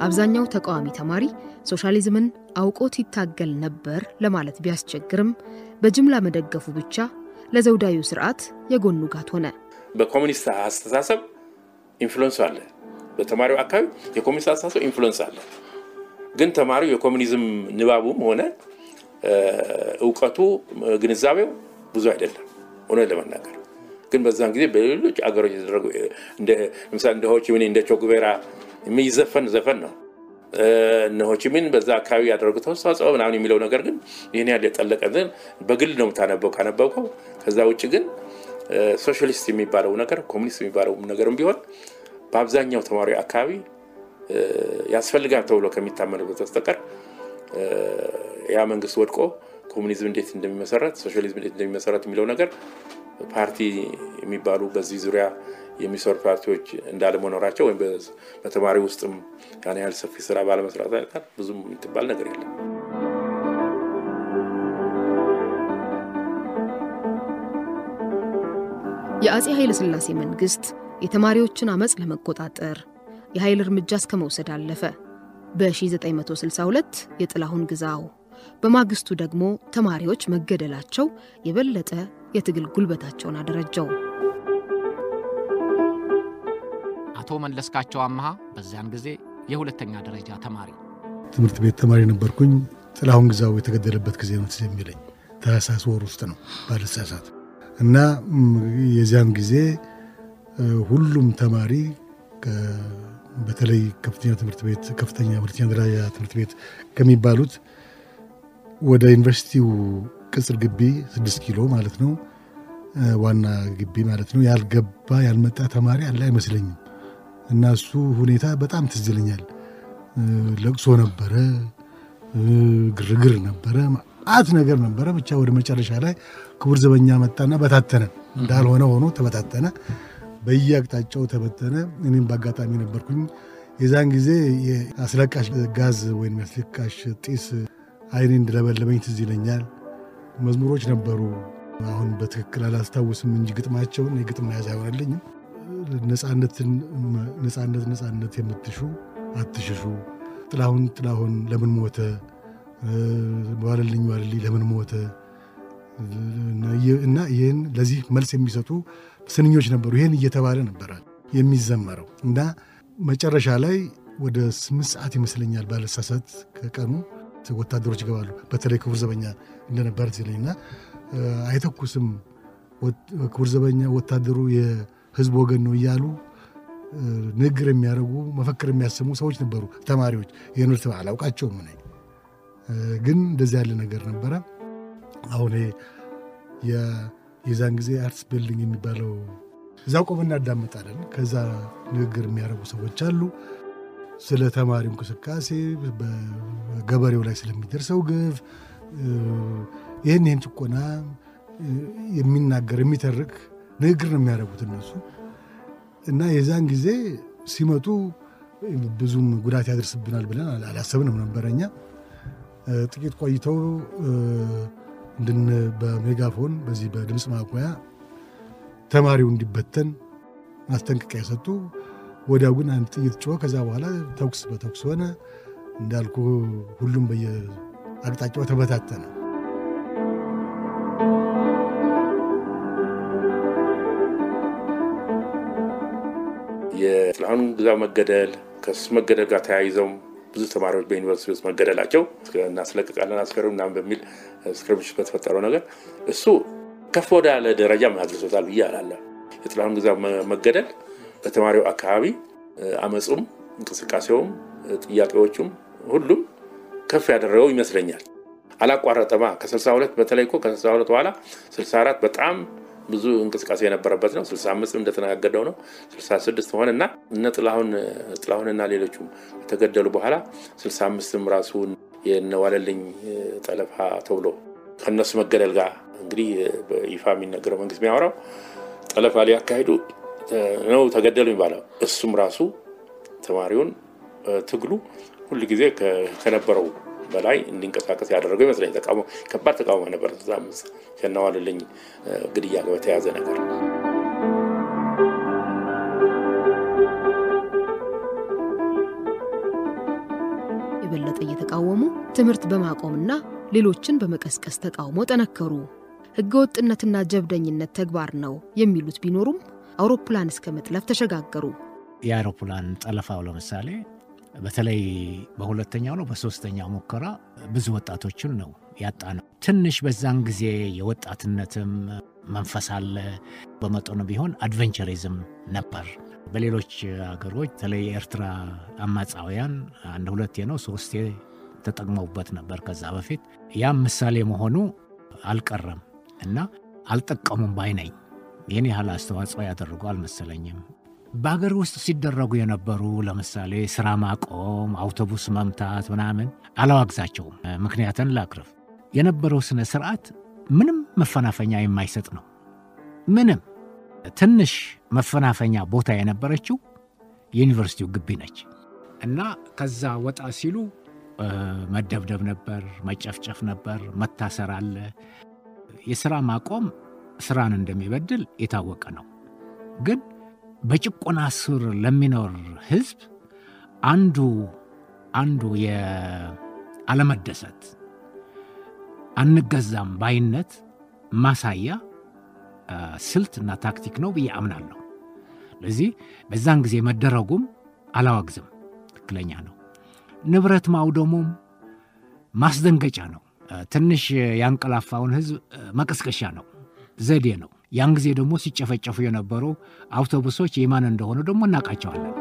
አብዛኛው ተቃዋሚ ተማሪ ሶሻሊዝምን አውቆት ይታገል ነበር ለማለት ቢያስቸግርም በጅምላ መደገፉ ብቻ ለዘውዳዩ ስርዓት የጎኑ ጋት ሆነ። በኮሙኒስት አስተሳሰብ ኢንፍሉዌንስ አለ፣ በተማሪው አካባቢ የኮሙኒስት አስተሳሰብ ኢንፍሉዌንስ አለ። ግን ተማሪው የኮሙኒዝም ንባቡም ሆነ እውቀቱ ግንዛቤው ብዙ አይደለም ሆነ ለማናገር ግን በዛን ጊዜ በሌሎች አገሮች የተደረገው እንደ ምሳሌ እንደ ሆቺሚን እንደ ቾግቬራ የሚዘፈን ዘፈን ነው። ሆቺሚን በዛ አካባቢ ያደረገው ተሳትፎ ምናምን የሚለው ነገር ግን ይሄን ያለ ተጠለቀን በግል ነው ታነበው ካነበውከው። ከዛ ውጪ ግን ሶሻሊስት የሚባለው ነገር ኮሙኒስት የሚባለው ነገርም ቢሆን በአብዛኛው ተማሪ አካባቢ ያስፈልጋል ተብሎ ከሚታመንበት ተስተቀር ያ መንግስት ወድቆ ኮሙኒዝም እንዴት እንደሚመሰረት ሶሻሊዝም እንዴት እንደሚመሰረት የሚለው ነገር ፓርቲ የሚባሉ በዚህ ዙሪያ የሚሰሩ ፓርቲዎች እንዳለ መኖራቸው ወይም በተማሪ ውስጥም ያን ያህል ሰፊ ስራ ባለመስራት አይቀር ብዙም የሚባል ነገር የለም። የአፄ ኃይለ ሥላሴ መንግስት የተማሪዎችን አመጽ ለመቆጣጠር የኃይል እርምጃ እስከመውሰድ አለፈ። በ1962 የጥላሁን ግዛው በማግስቱ ደግሞ ተማሪዎች መገደላቸው የበለጠ የትግል ጉልበታቸውን አደረጃው። አቶ መለስካቸው አምሃ በዚያን ጊዜ የሁለተኛ ደረጃ ተማሪ ትምህርት ቤት ተማሪ ነበርኩኝ። ጥላሁን ግዛው የተገደለበት ጊዜ ነው የሚለኝ ታህሳስ ወር ውስጥ ነው ባለሳሳት እና የዚያን ጊዜ ሁሉም ተማሪ በተለይ ከፍተኛ ትምህርት ቤት ከሚባሉት ወደ ዩኒቨርሲቲው ቅጽር ግቢ 6 ኪሎ ማለት ነው ዋና ግቢ ማለት ነው ያልገባ ያልመጣ ተማሪ አለ አይመስለኝም። እና እሱ ሁኔታ በጣም ትዝ ይለኛል። ለቅሶ ነበረ፣ ግርግር ነበረ፣ አት ነገር ነበረ። ብቻ ወደ መጨረሻ ላይ ክቡር ዘበኛ መጣና በታተነ እንዳልሆነ ሆኖ ተበታተነ፣ በየአቅጣጫው ተበተነ። እኔም በአጋጣሚ ነበርኩኝ። የዛን ጊዜ የአስለቃሽ ጋዝ ወይም አስለቃሽ ጢስ አይኔን እንደለበለበኝ ትዝ ይለኛል። መዝሙሮች ነበሩ፣ አሁን በትክክል አላስታውስም እንጂ ግጥማቸውን የግጥም ያዝ አይሆንልኝም። ነጻነት የምትሹ አትሽሹ፣ ጥላሁን ለምን ሞተ፣ ዋለልኝ ለምን ሞተ እና ይህን ለዚህ መልስ የሚሰጡ ስንኞች ነበሩ። ይህን እየተባለ ነበረ የሚዘመረው እና መጨረሻ ላይ ወደ 8 ሰዓት ይመስለኛል ባለሳሳት ከቀኑ ወታደሮች ይገባሉ። በተለይ ክቡር ዘበኛ እንደነበር ትለኝና አይተኩስም ክቡር ዘበኛ ወታደሩ የህዝብ ወገን ነው እያሉ ንግግር የሚያደርጉ መፈክር የሚያሰሙ ሰዎች ነበሩ። ተማሪዎች የኑርት አላውቃቸውም ነኝ ግን እንደዚህ ያለ ነገር ነበረ። አሁን የዛን ጊዜ አርትስ ቢልዲንግ የሚባለው እዛ ቆመን እናዳምጣለን። ከዛ ንግግር የሚያደርጉ ሰዎች አሉ ስለ ተማሪው እንቅስቃሴ፣ በገበሬው ላይ ስለሚደርሰው ግፍ፣ ይህን ጭቆና የሚናገር የሚተርክ ንግግር ነው የሚያደርጉት እነሱ እና የዛን ጊዜ ሲመጡ ብዙም ጉዳት ያደርስብናል ብለን አላሰብንም ነበረኛ። ጥቂት ቆይተው በሜጋፎን በዚህ በድምፅ ማቆያ ተማሪው እንዲበተን ማስጠንቀቂያ ሰጡ። ወዲያው ግን አንድ ጥይት ጮኸ። ከዛ በኋላ ተኩስ በተኩስ ሆነ። እንዳልኩ ሁሉም በየአቅጣጫው ተበታተነ። የጥላሁን ግዛው መገደል ከሱ መገደል ጋር ተያይዘው ብዙ ተማሪዎች በዩኒቨርሲቲ ውስጥ መገደላቸው እናስለቅቃለን አስከሩን ምናምን በሚል ስክሪፕት በተፈጠረው ነገር እሱ ከፍ ወዳለ ደረጃ ማድረሶታል ይላል። የጥላሁን ግዛው መገደል በተማሪው አካባቢ አመጹም እንቅስቃሴውም ጥያቄዎቹም ሁሉም ከፍ ያደረው ይመስለኛል። አላቋረጠማ ከ62 በተለይኮ ከ62 በኋላ 64 በጣም ብዙ እንቅስቃሴ የነበረበት ነው። 65 እንደተናገደው ነው 66 ሆነና ጥላሁንና ሌሎችም ተገደሉ። በኋላ 65 ራሱን የነዋለልኝ ጠለፋ ተብሎ ከነሱ መገደል ጋር እንግዲህ በኢፋሚ ነገር መንግስት የሚያወራው ጠለፋ ሊያካሂዱ ነው ተገደሉ ይባላል። እሱም ራሱ ተማሪውን ትግሉ ሁሉ ጊዜ ከነበረው በላይ እንዲንቀሳቀስ ያደረገው ይመስለኝ። ተቃውሞ ከባድ ተቃውሞ ነበር። ተዛምስ ከነዋለልኝ ግድያ ጋር ተያዘ ነገር የበለጠ እየተቃወሙ ትምህርት በማቆምና ሌሎችን በመቀስቀስ ተቃውሞ ተነከሩ። ህገወጥነትና ጀብደኝነት ተግባር ነው የሚሉት ቢኖርም አውሮፕላን እስከመጥለፍ ተሸጋገሩ። የአውሮፕላን ጠለፋው ለምሳሌ በተለይ በሁለተኛው ነው በሶስተኛው ሙከራ ብዙ ወጣቶችን ነው ያጣነው። ትንሽ በዛን ጊዜ የወጣትነትም መንፈስ አለ። በመጠኑ ቢሆን አድቬንቸሪዝም ነበር። በሌሎች ሀገሮች ተለይ ኤርትራ አማጻውያን አንድ ሁለት ነው ሶስት ተጠቅመውበት ነበር ከዛ በፊት። ያም ምሳሌ መሆኑ አልቀረም እና አልጠቀሙም ባይነኝ የኔ ሐላ አስተዋጽኦ ያደርጋል መሰለኝም። በአገር ውስጥ ሲደረጉ የነበሩ ለምሳሌ ስራ ማቆም፣ አውቶቡስ መምታት ምናምን አላዋግዛቸውም። ምክንያቱም ላቅርፍ የነበረው ስነ ስርዓት ምንም መፈናፈኛ የማይሰጥ ነው። ምንም ትንሽ መፈናፈኛ ቦታ የነበረችው ዩኒቨርሲቲው ግቢ ነች እና ከዛ ወጣ ሲሉ መደብደብ ነበር፣ መጨፍጨፍ ነበር፣ መታሰር አለ። የስራ ማቆም ስራን እንደሚበድል የታወቀ ነው። ግን በጭቆና ስር ለሚኖር ህዝብ አንዱ የአለመደሰት አንገዛም ባይነት ማሳያ ስልትና ታክቲክ ነው ብዬ አምናለሁ። ለዚህ በዛን ጊዜ መደረጉም አላዋግዝም ትክክለኛ ነው። ንብረት ማውደሙም ማስደንገጫ ነው። ትንሽ ያንቀላፋውን ህዝብ መቀስቀሻ ነው፣ ዘዴ ነው። ያን ጊዜ ደግሞ ሲጨፈጨፉ የነበሩ አውቶቡሶች የማን እንደሆኑ ደግሞ እናቃቸዋለን።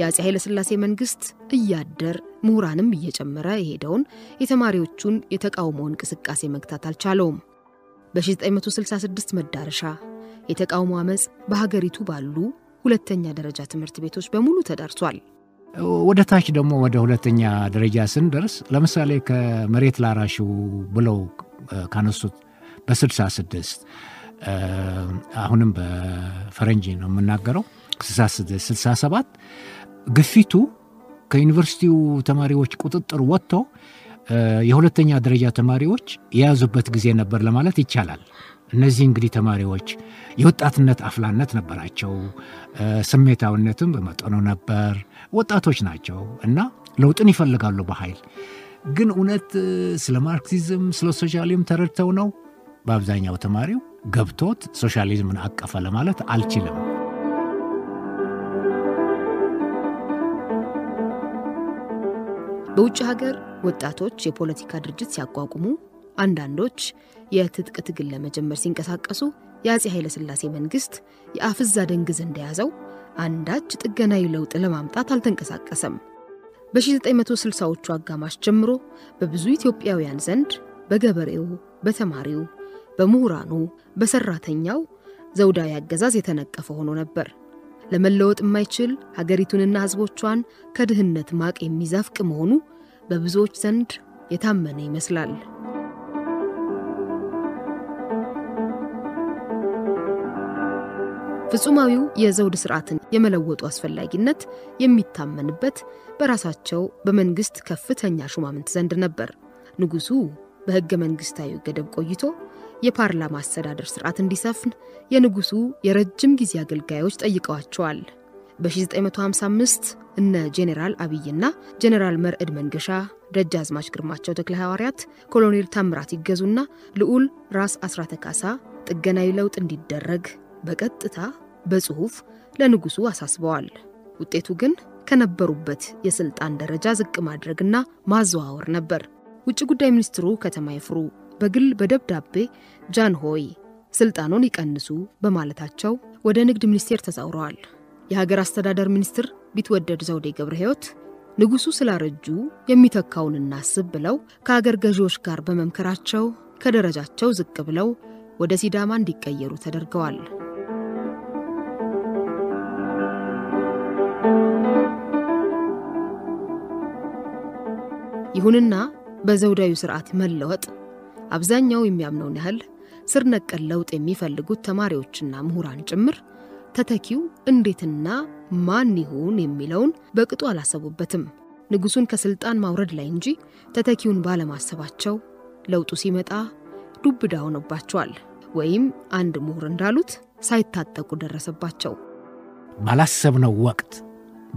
የአፄ ኃይለ ሥላሴ መንግስት እያደር ምሁራንም እየጨመረ የሄደውን የተማሪዎቹን የተቃውሞ እንቅስቃሴ መግታት አልቻለውም። በ1966 መዳረሻ የተቃውሞ አመጽ በሀገሪቱ ባሉ ሁለተኛ ደረጃ ትምህርት ቤቶች በሙሉ ተዳርሷል። ወደ ታች ደግሞ ወደ ሁለተኛ ደረጃ ስንደርስ ለምሳሌ ከመሬት ላራሹ ብለው ካነሱት በ66 አሁንም በፈረንጅ ነው የምናገረው 66 67 ግፊቱ ከዩኒቨርሲቲው ተማሪዎች ቁጥጥር ወጥቶ የሁለተኛ ደረጃ ተማሪዎች የያዙበት ጊዜ ነበር ለማለት ይቻላል። እነዚህ እንግዲህ ተማሪዎች የወጣትነት አፍላነት ነበራቸው፣ ስሜታውነትም በመጠኑ ነበር። ወጣቶች ናቸው እና ለውጥን ይፈልጋሉ በኃይል። ግን እውነት ስለ ማርክሲዝም ስለ ሶሻሊዝም ተረድተው ነው? በአብዛኛው ተማሪው ገብቶት ሶሻሊዝምን አቀፈ ለማለት አልችልም። በውጭ ሀገር ወጣቶች የፖለቲካ ድርጅት ሲያቋቁሙ አንዳንዶች የትጥቅ ትግል ለመጀመር ሲንቀሳቀሱ የአፄ ኃይለ ሥላሴ መንግስት የአፍዛ ደንግዝ እንደያዘው አንዳች ጥገናዊ ለውጥ ለማምጣት አልተንቀሳቀሰም። በ1960ዎቹ አጋማሽ ጀምሮ በብዙ ኢትዮጵያውያን ዘንድ በገበሬው፣ በተማሪው፣ በምሁራኑ፣ በሰራተኛው ዘውዳዊ አገዛዝ የተነቀፈ ሆኖ ነበር። ለመለወጥ የማይችል ሀገሪቱንና ህዝቦቿን ከድህነት ማቅ የሚዘፍቅ መሆኑ በብዙዎች ዘንድ የታመነ ይመስላል። ፍጹማዊው የዘውድ ሥርዓትን የመለወጡ አስፈላጊነት የሚታመንበት በራሳቸው በመንግስት ከፍተኛ ሹማምንት ዘንድ ነበር። ንጉሱ በሕገ መንግስታዊ ገደብ ቆይቶ የፓርላማ አስተዳደር ሥርዓት እንዲሰፍን የንጉሱ የረጅም ጊዜ አገልጋዮች ጠይቀዋቸዋል። በ1955 እነ ጄኔራል አብይና ጄኔራል መርዕድ መንገሻ፣ ደጃዝማች ግርማቸው ተክለ ሐዋርያት፣ ኮሎኔል ታምራት ይገዙና ልዑል ራስ አስራተ ካሳ ጥገናዊ ለውጥ እንዲደረግ በቀጥታ በጽሁፍ ለንጉሱ አሳስበዋል። ውጤቱ ግን ከነበሩበት የስልጣን ደረጃ ዝቅ ማድረግና ማዘዋወር ነበር። ውጭ ጉዳይ ሚኒስትሩ ከተማ ይፍሩ በግል በደብዳቤ ጃንሆይ ስልጣኑን ይቀንሱ በማለታቸው ወደ ንግድ ሚኒስቴር ተዛውረዋል። የሀገር አስተዳደር ሚኒስትር ቢትወደድ ዘውዴ ገብረ ሕይወት ንጉሱ ስላረጁ የሚተካውን እናስብ ብለው ከሀገር ገዢዎች ጋር በመምከራቸው ከደረጃቸው ዝቅ ብለው ወደ ሲዳማ እንዲቀየሩ ተደርገዋል። ይሁንና በዘውዳዊ ሥርዓት መለወጥ አብዛኛው የሚያምነውን ያህል ስር ነቀል ለውጥ የሚፈልጉት ተማሪዎችና ምሁራን ጭምር ተተኪው እንዴትና ማን ይሁን የሚለውን በቅጡ አላሰቡበትም። ንጉሱን ከስልጣን ማውረድ ላይ እንጂ ተተኪውን ባለማሰባቸው ለውጡ ሲመጣ ዱብዳ ሆኖባቸዋል። ወይም አንድ ምሁር እንዳሉት ሳይታጠቁ ደረሰባቸው። ባላሰብነው ወቅት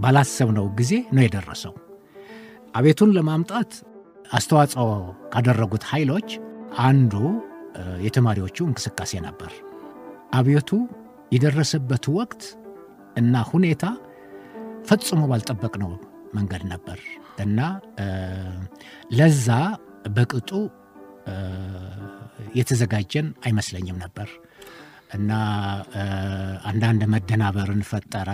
ባላሰብነው ጊዜ ነው የደረሰው። አቤቱን ለማምጣት አስተዋጽኦ ካደረጉት ኃይሎች አንዱ የተማሪዎቹ እንቅስቃሴ ነበር። አብዮቱ የደረሰበት ወቅት እና ሁኔታ ፈጽሞ ባልጠበቅነው መንገድ ነበር እና ለዛ በቅጡ የተዘጋጀን አይመስለኝም ነበር እና አንዳንድ መደናበርን ፈጠረ።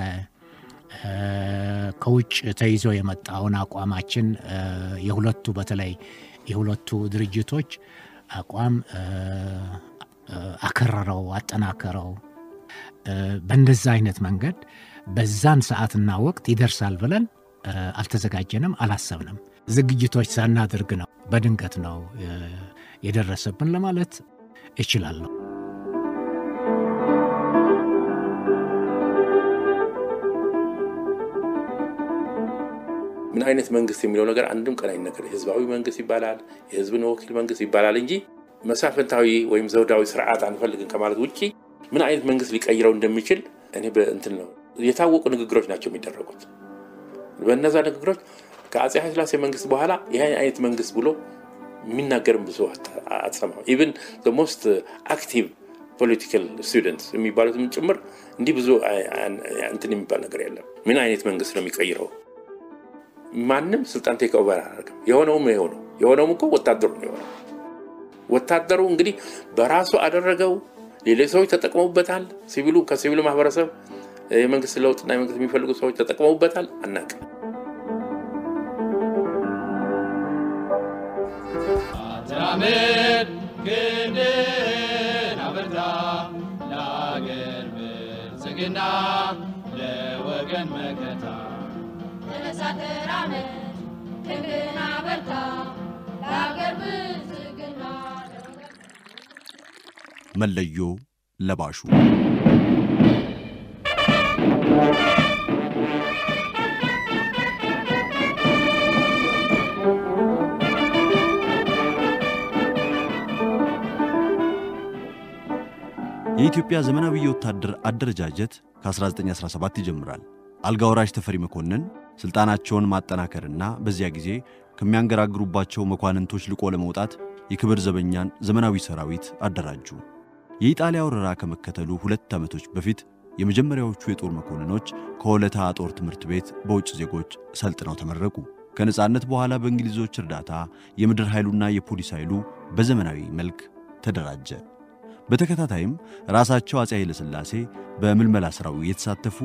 ከውጭ ተይዞ የመጣውን አቋማችን የሁለቱ በተለይ የሁለቱ ድርጅቶች አቋም አከረረው፣ አጠናከረው። በእንደዛ አይነት መንገድ በዛን ሰዓትና ወቅት ይደርሳል ብለን አልተዘጋጀንም፣ አላሰብንም። ዝግጅቶች ሳናደርግ ነው፣ በድንገት ነው የደረሰብን ለማለት እችላለሁ። ምን አይነት መንግስት የሚለው ነገር አንድም ቀን አይነገር። ህዝባዊ መንግስት ይባላል፣ የህዝብን ወኪል መንግስት ይባላል እንጂ መሳፍንታዊ ወይም ዘውዳዊ ሥርዓት አንፈልግም ከማለት ውጪ ምን አይነት መንግስት ሊቀይረው እንደሚችል እኔ በእንትን ነው የታወቁ ንግግሮች ናቸው የሚደረጉት። በእነዛ ንግግሮች ከአፄ ኃይለ ሥላሴ መንግስት በኋላ ይህን አይነት መንግስት ብሎ የሚናገርም ብዙ አትሰማም። ኢቭን ዘ ሞስት አክቲቭ ፖለቲካል ስቱደንትስ የሚባሉትም ጭምር እንዲህ ብዙ እንትን የሚባል ነገር የለም። ምን አይነት መንግስት ነው የሚቀይረው? ማንም ስልጣን ቴክ ኦቨር አያደርግም። የሆነውም ይኸው ነው። የሆነውም እኮ ወታደሩ ነው የሆነው። ወታደሩ እንግዲህ በራሱ አደረገው፣ ሌሎች ሰዎች ተጠቅመውበታል። ሲቪሉ ከሲቪሉ ማህበረሰብ የመንግስት ለውጥና የመንግስት የሚፈልጉ ሰዎች ተጠቅመውበታል። አናውቅም። መለዮ ለባሹ የኢትዮጵያ ዘመናዊ ወታደር አደረጃጀት ከ1917 ይጀምራል። አልጋ ወራሽ ተፈሪ መኮንን ስልጣናቸውን ማጠናከርና በዚያ ጊዜ ከሚያንገራግሩባቸው መኳንንቶች ልቆ ለመውጣት የክብር ዘበኛን ዘመናዊ ሰራዊት አደራጁ። የኢጣሊያ ወረራ ከመከተሉ 2 ዓመቶች በፊት የመጀመሪያዎቹ የጦር መኮንኖች ከወለታ ጦር ትምህርት ቤት በውጭ ዜጎች ሰልጥነው ተመረቁ። ከነጻነት በኋላ በእንግሊዞች እርዳታ የምድር ኃይሉና የፖሊስ ኃይሉ በዘመናዊ መልክ ተደራጀ። በተከታታይም ራሳቸው አፄ ኃይለ ሥላሴ በምልመላ ስራው የተሳተፉ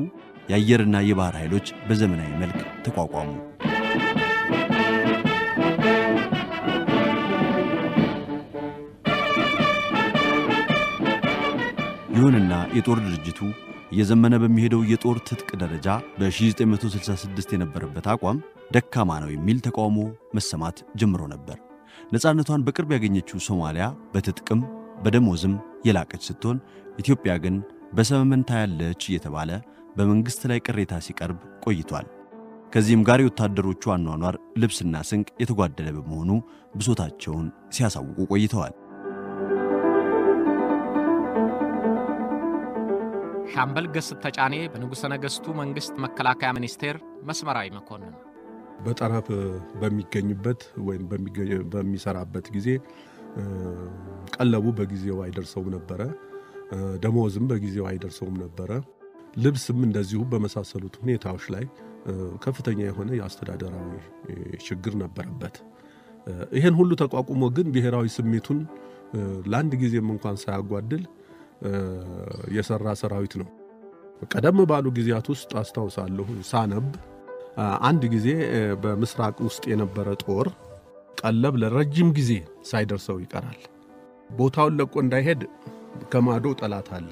የአየርና የባህር ኃይሎች በዘመናዊ መልክ ተቋቋሙ። ይሁንና የጦር ድርጅቱ እየዘመነ በሚሄደው የጦር ትጥቅ ደረጃ በ1966 የነበረበት አቋም ደካማ ነው የሚል ተቃውሞ መሰማት ጀምሮ ነበር። ነፃነቷን በቅርብ ያገኘችው ሶማሊያ በትጥቅም በደሞዝም የላቀች ስትሆን ኢትዮጵያ ግን በሰመመንታ ያለች እየተባለ በመንግስት ላይ ቅሬታ ሲቀርብ ቆይቷል። ከዚህም ጋር የወታደሮቹ አኗኗር ልብስና ስንቅ የተጓደለ በመሆኑ ብሶታቸውን ሲያሳውቁ ቆይተዋል። ሻምበል ገስጥ ተጫኔ በንጉሠ ነገሥቱ መንግስት መከላከያ ሚኒስቴር መስመራዊ መኮንን በጠረፍ በሚገኝበት ወይም በሚሰራበት ጊዜ ቀለቡ በጊዜው አይደርሰውም ነበረ። ደሞዝም በጊዜው አይደርሰውም ነበረ። ልብስም እንደዚሁ በመሳሰሉት ሁኔታዎች ላይ ከፍተኛ የሆነ የአስተዳደራዊ ችግር ነበረበት። ይሄን ሁሉ ተቋቁሞ ግን ብሔራዊ ስሜቱን ለአንድ ጊዜም እንኳን ሳያጓድል የሰራ ሰራዊት ነው። ቀደም ባሉ ጊዜያት ውስጥ አስታውሳለሁ ሳነብ አንድ ጊዜ በምስራቅ ውስጥ የነበረ ጦር ቀለብ ለረጅም ጊዜ ሳይደርሰው ይቀራል። ቦታውን ለቆ እንዳይሄድ ከማዶ ጠላት አለ።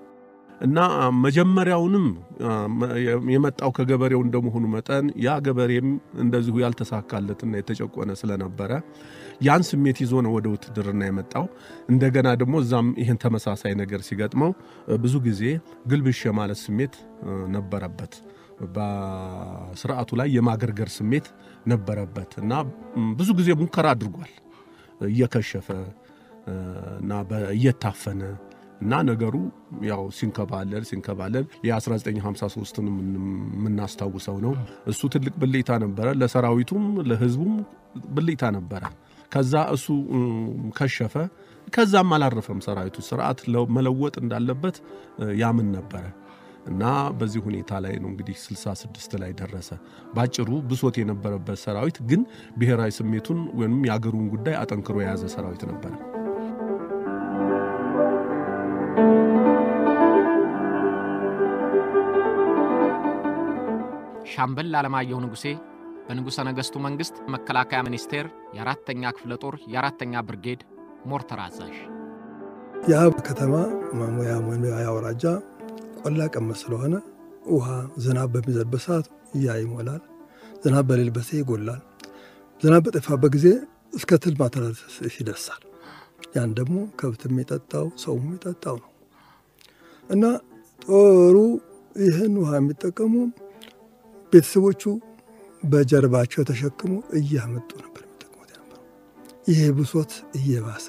እና መጀመሪያውንም የመጣው ከገበሬው እንደመሆኑ መጠን ያ ገበሬም እንደዚሁ ያልተሳካለትና የተጨቆነ ስለነበረ ያን ስሜት ይዞ ነው ወደ ውትድርና የመጣው። እንደገና ደግሞ ዛም ይሄን ተመሳሳይ ነገር ሲገጥመው ብዙ ጊዜ ግልብሽ የማለት ስሜት ነበረበት። በስርዓቱ ላይ የማገርገር ስሜት ነበረበት እና ብዙ ጊዜ ሙከራ አድርጓል። እየከሸፈ እና እየታፈነ እና ነገሩ ያው ሲንከባለል የ1953ን ምናስተዋውሰው ነው። እሱ ትልቅ ብልይታ ነበረ፣ ለሰራዊቱም ለህዝቡም ብልይታ ነበረ። ከዛ እሱ ከሸፈ። ከዛም አላረፈም። ሰራዊቱ ስርዓት ለመለወጥ እንዳለበት ያምን ነበረ እና በዚህ ሁኔታ ላይ ነው እንግዲህ 66 ላይ ደረሰ። ባጭሩ ብሶት የነበረበት ሰራዊት ግን ብሔራዊ ስሜቱን ወይንም ያገሩን ጉዳይ አጠንክሮ ያዘ ሰራዊት ነበር። ሻምበል አለማየሁ ንጉሴ በንጉሠ ነገሥቱ መንግስት መከላከያ ሚኒስቴር የአራተኛ ክፍለ ጦር የአራተኛ ብርጌድ ሞርተር አዛዥ ያ ከተማ ማሙያ ወንያ ያወራጃ ቆላ ቀመስ ስለሆነ ውሃ ዝናብ በሚዘንብበት ሰዓት ይሞላል፣ ዝናብ በሌለበት ይጎላል፣ ዝናብ በጠፋበት ጊዜ እስከ ትልማ ተራስ ይደርሳል። ያን ደግሞ ከብትም ይጠጣው ሰውም ይጠጣው ነው እና ጦሩ ይሄን ውሃ የሚጠቀሙ ቤተሰቦቹ በጀርባቸው ተሸክሞ እያመጡ ነበር የሚጠቀሙት ነበር። ይሄ ብሶት እየባሰ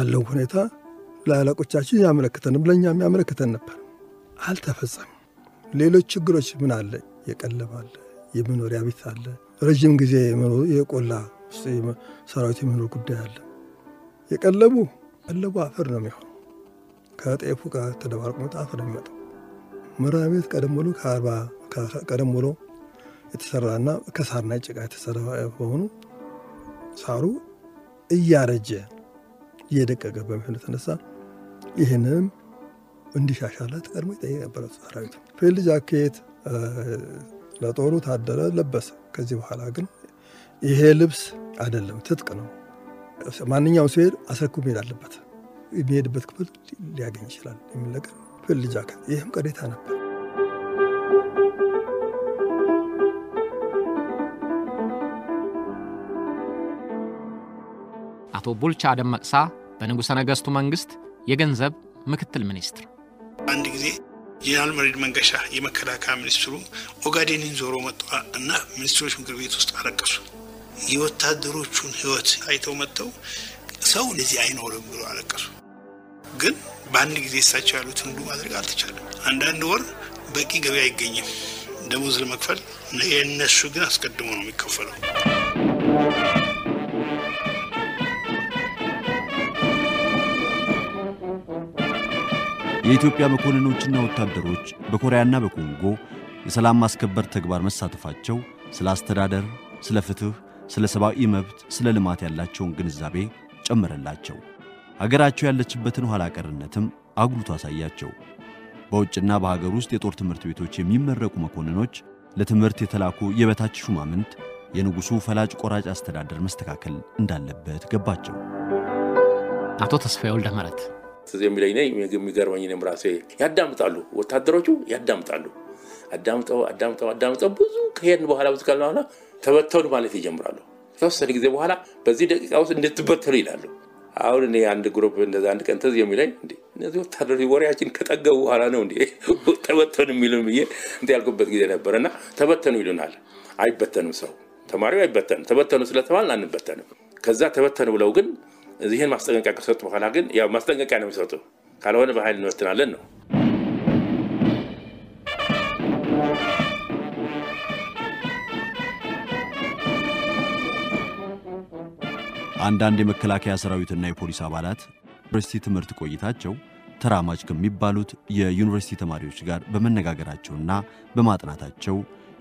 ያለው ሁኔታ ለአለቆቻችን ያመለከተንም ለኛም ያመለከተን ነበር። አልተፈጸም። ሌሎች ችግሮች ምን አለ? የቀለብ አለ፣ የመኖሪያ ቤት አለ፣ ረጅም ጊዜ የቆላ ሰራዊት የመኖር ጉዳይ አለ። የቀለቡ አፈር ነው የሚሆነው። ከጤፉ ጋር ተደባርቆ አፈር ነው የሚመጣው። መኖሪያ ቤት ቀደም ብሎ የተሰራና ከሳርና ጭቃ የተሰራ ሆኖ ሳሩ እያረጀ የደቀቀ በመሆኑ ተነሳ። ይሄንም እንዲሻሻላት ቀድሞ የጠየቀበት ሰራዊት ፊልድ ጃኬት ለጦሩ ታደረ ለበሰ። ከዚህ በኋላ ግን ይሄ ልብስ አይደለም ትጥቅ ነው። ማንኛውም ሰው አስረክቦ መሄድ አለበት። የሚሄድበት ክፍል ሊያገኝ ይችላል የሚለቀ ፊልድ ጃኬት ይሄም ቅሬታ ነበር። አቶ ቡልቻ ደመቅሳ በንጉሠ ነገሥቱ መንግስት የገንዘብ ምክትል ሚኒስትር አንድ ጊዜ ጄኔራል መሪድ መንገሻ የመከላከያ ሚኒስትሩ ኦጋዴንን ዞሮ መጣ እና ሚኒስትሮች ምክር ቤት ውስጥ አረቀሱ። የወታደሮቹን ህይወት አይተው መጣው ሰው ለዚህ አይኖርም ብሎ አረቀሱ። ግን በአንድ ጊዜ እሳቸው ያሉት ሁሉ ማድረግ አልተቻለም። አንዳንድ ወር በቂ ገበያ አይገኝም ደሞዝ ለመክፈል ነው። የነሱ ግን አስቀድሞ ነው የሚከፈለው። የኢትዮጵያ መኮንኖችና ወታደሮች በኮሪያና በኮንጎ የሰላም ማስከበር ተግባር መሳተፋቸው ስለ አስተዳደር፣ ስለ ፍትህ፣ ስለ ሰብአዊ መብት፣ ስለ ልማት ያላቸውን ግንዛቤ ጨመረላቸው። ሀገራቸው ያለችበትን ኋላ ቀርነትም አጉልቶ አሳያቸው። በውጭና በሀገር ውስጥ የጦር ትምህርት ቤቶች የሚመረቁ መኮንኖች፣ ለትምህርት የተላኩ የበታች ሹማምንት የንጉሱ ፈላጭ ቆራጭ አስተዳደር መስተካከል እንዳለበት ገባቸው። አቶ ተስፋዬ ወልደ ምህረት የሚለኝ ነኝ የሚገርመኝ ነው። ራሴ ያዳምጣሉ፣ ወታደሮቹ ያዳምጣሉ። አዳምጠው ብዙ ከሄድን በኋላ ብዙ ካልነውና ተበተኑ ማለት ይጀምራሉ። ተወሰነ ጊዜ በኋላ በዚህ ደቂቃ ውስጥ እንድትበተኑ ይላሉ። አሁን እኔ አንድ ግሩፕ እንደዛ አንድ ቀን ተዚህ የሚለኝ እንዴ እነዚህ ወታደሮች ወሬያችን ከጠገቡ በኋላ ነው እንዴ ተበተኑ የሚሉን ብዬ እንዴ ያልኩበት ጊዜ ነበርና ተበተኑ ይሉናል። አይበተንም ሰው ተማሪው አይበተንም። ተበተኑ ስለተባልን አንበተንም። ከዛ ተበተኑ ብለው ግን እዚህን ማስጠንቀቂያ ከሰጡ በኋላ ግን ያ ማስጠንቀቂያ ነው የሚሰጡ። ካልሆነ በኃይል እንወስናለን ነው። አንዳንድ የመከላከያ ሰራዊትና የፖሊስ አባላት ዩኒቨርሲቲ ትምህርት ቆይታቸው ተራማጅ ከሚባሉት የዩኒቨርሲቲ ተማሪዎች ጋር በመነጋገራቸውና በማጥናታቸው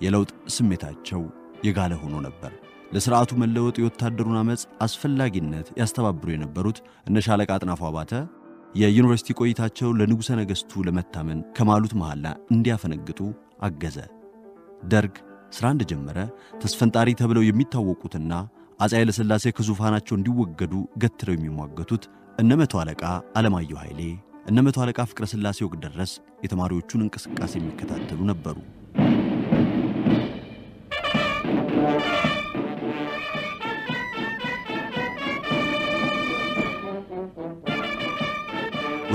የለውጥ ስሜታቸው የጋለ ሆኖ ነበር። ለሥርዓቱ መለወጥ የወታደሩን አመጽ አስፈላጊነት ያስተባብሩ የነበሩት እነ ሻለቃ አጥናፉ አባተ የዩኒቨርሲቲ ቆይታቸው ለንጉሠ ነገሥቱ ለመታመን ከማሉት መሐላ እንዲያፈነግጡ አገዘ። ደርግ ስራ እንደጀመረ ተስፈንጣሪ ተብለው የሚታወቁትና አፄ ኃይለ ሥላሴ ከዙፋናቸው እንዲወገዱ ገትረው የሚሟገቱት እነ መቶ አለቃ አለማየሁ ኃይሌ፣ እነ መቶ አለቃ ፍቅረ ሥላሴ ወግደረስ የተማሪዎቹን እንቅስቃሴ የሚከታተሉ ነበሩ።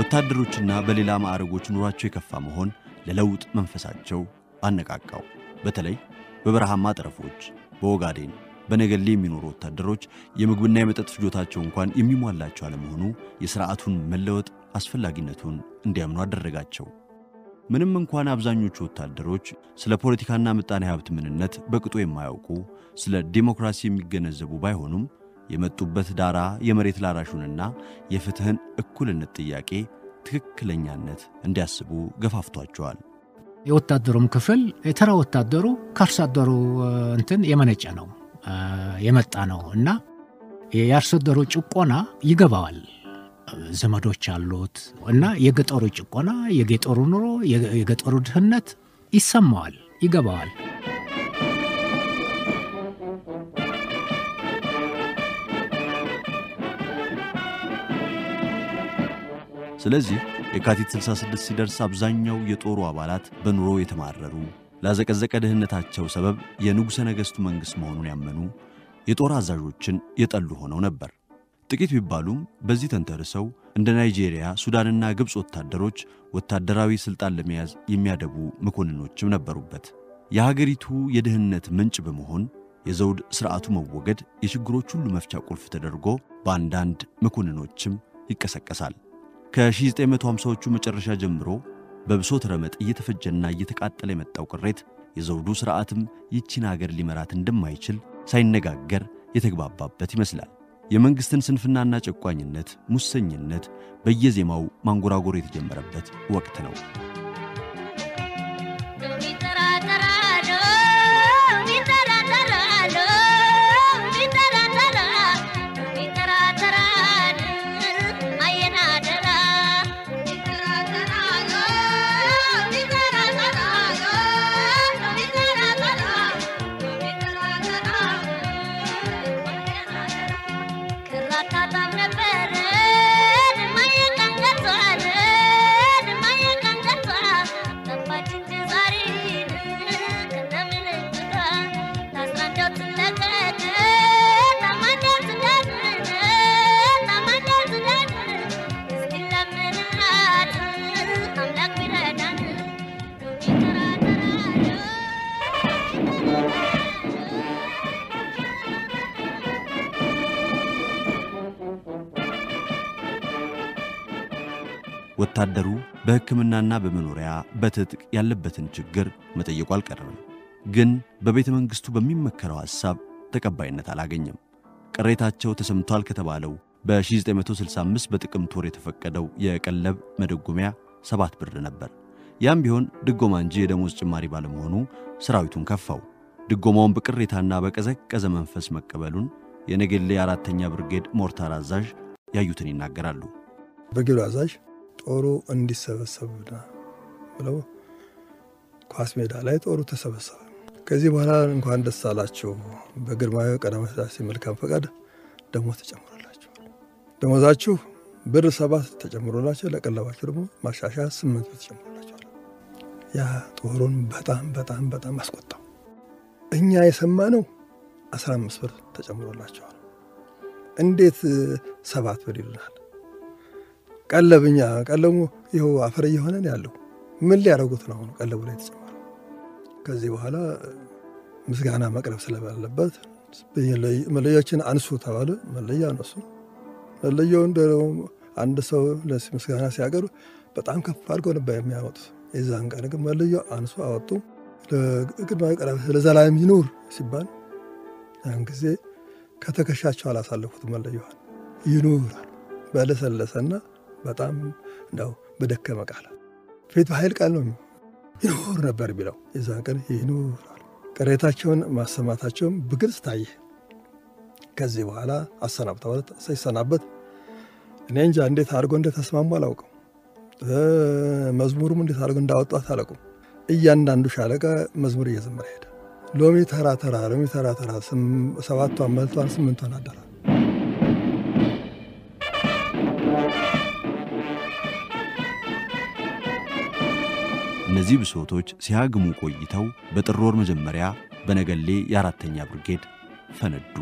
ወታደሮችና በሌላ ማዕረጎች ኑሯቸው የከፋ መሆን ለለውጥ መንፈሳቸው አነቃቃው። በተለይ በበረሃማ ጠረፎች በወጋዴን በነገሌ የሚኖሩ ወታደሮች የምግብና የመጠጥ ፍጆታቸው እንኳን የሚሟላቸው አለመሆኑ የሥርዓቱን መለወጥ አስፈላጊነቱን እንዲያምኑ አደረጋቸው። ምንም እንኳን አብዛኞቹ ወታደሮች ስለ ፖለቲካና ምጣኔ ሀብት ምንነት በቅጡ የማያውቁ ስለ ዲሞክራሲ የሚገነዘቡ ባይሆኑም የመጡበት ዳራ የመሬት ላራሹንና የፍትህን እኩልነት ጥያቄ ትክክለኛነት እንዲያስቡ ገፋፍቷቸዋል። የወታደሩም ክፍል የተራ ወታደሩ ከአርሶ አደሩ እንትን የመነጨ ነው የመጣ ነው እና የአርሶ አደሩ ጭቆና ይገባዋል። ዘመዶች አሉት እና የገጠሩ ጭቆና፣ የገጠሩ ኑሮ፣ የገጠሩ ድህነት ይሰማዋል፣ ይገባዋል። ስለዚህ የካቲት 66 ሲደርስ አብዛኛው የጦሩ አባላት በኑሮ የተማረሩ ላዘቀዘቀ ድህነታቸው ሰበብ የንጉሠ ነገሥቱ መንግሥት መሆኑን ያመኑ የጦር አዛዦችን የጠሉ ሆነው ነበር። ጥቂት ቢባሉም በዚህ ተንተርሰው እንደ ናይጄሪያ፣ ሱዳንና ግብጽ ወታደሮች ወታደራዊ ስልጣን ለመያዝ የሚያደቡ መኮንኖችም ነበሩበት። የሀገሪቱ የድህነት ምንጭ በመሆን የዘውድ ሥርዓቱ መወገድ የችግሮች ሁሉ መፍቻ ቁልፍ ተደርጎ በአንዳንድ መኮንኖችም ይቀሰቀሳል። ከ1950ዎቹ መጨረሻ ጀምሮ በብሶት ረመጥ እየተፈጀና እየተቃጠለ የመጣው ቅሬት የዘውዱ ሥርዓትም ይቺን ሀገር ሊመራት እንደማይችል ሳይነጋገር የተግባባበት ይመስላል። የመንግስትን ስንፍናና ጨቋኝነት፣ ሙሰኝነት በየዜማው ማንጎራጎር የተጀመረበት ወቅት ነው። ወታደሩ በሕክምናና በመኖሪያ በትጥቅ ያለበትን ችግር መጠየቁ አልቀረም። ግን በቤተ መንግስቱ በሚመከረው ሐሳብ ተቀባይነት አላገኘም። ቅሬታቸው ተሰምቷል ከተባለው በ1965 በጥቅምት ወር የተፈቀደው የቀለብ መደጎሚያ 7 ብር ነበር። ያም ቢሆን ድጎማ እንጂ የደሞዝ ጭማሪ ባለመሆኑ ሰራዊቱን ከፋው። ድጎማውን በቅሬታና በቀዘቀዘ መንፈስ መቀበሉን የነገሌ 4ኛ ብርጌድ ሞርታር አዛዥ ያዩትን ይናገራሉ። ብርጌዱ አዛዥ ጦሩ እንዲሰበሰብና ብለው ኳስ ሜዳ ላይ ጦሩ ተሰበሰበ። ከዚህ በኋላ እንኳን ደስ አላችሁ በግርማዊ ቀዳማዊ ሥላሴ መልካም ፈቃድ ደሞዝ ተጨምሮላችሁ ደሞዛችሁ ብር 7 ተጨምሮላችሁ ለቀለባችሁ ደግሞ ማሻሻያ 8 ተጨምሮላችሁ። ያ ጦሩን በጣም አስቆጣው። እኛ የሰማነው 15 ብር ተጨምሮላችሁ እንዴት 7 ብር ይሉናል? ቀለብኛ ቀለሙ ይኸው አፈር እየሆነ ያለው ምን ሊያደርጉት ነው ቀለቡ ላይ ተጨማሩ? ከዚህ በኋላ ምስጋና መቅረብ ስለሌለበት መለያችን አንሱ ተባለ። መለያ አንሱ መለያው እንደው አንድ ሰው ለምስጋና ሲያቀርብ በጣም ከፍ አድርገው ነበር የሚያወጡት። የዛን ቀን ግን መለያው አንሱ አወጡ። ለግርማዊ ቀዳማዊ ሥላሴ ለዘላለም ይኑር ሲባል ያን ጊዜ ከተከሻቸው አላሳለፉት። መለያው ይኑር በለሰለሰና በጣም ነው በደከመ ቃል ፊት በኃይል ቃል ነው ይኖር ነበር ቢለው የዛን ቀን ይኖር ቀሬታቸውን ማሰማታቸው በግልጽ ታየ። ከዚህ በኋላ አሰናብተው ሳይሰናበት እኔ እንጃ እንዴት አድርጎ እንደተስማሙ አላውቅም። መዝሙሩም እንዴት አድርጎ እንዳወጣው አላውቅም። እያንዳንዱ ሻለቃ መዝሙር እየዘመረ ሄደ። ሎሚ ተራ ተራ ሎሚ ተራ ተራ 7ቷን መልቷን 8ቷን አደረ። እነዚህ ብሶቶች ሲያግሙ ቆይተው በጥር ወር መጀመሪያ በነገሌ የ4ኛ ብርጌድ ፈነዱ።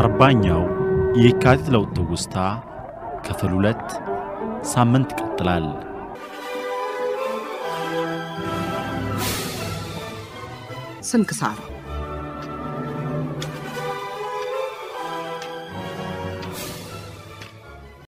አርባኛው የካቲት ለውጥ ትውስታ ክፍል 2 ሳምንት ቀጥላል። ስንክሳር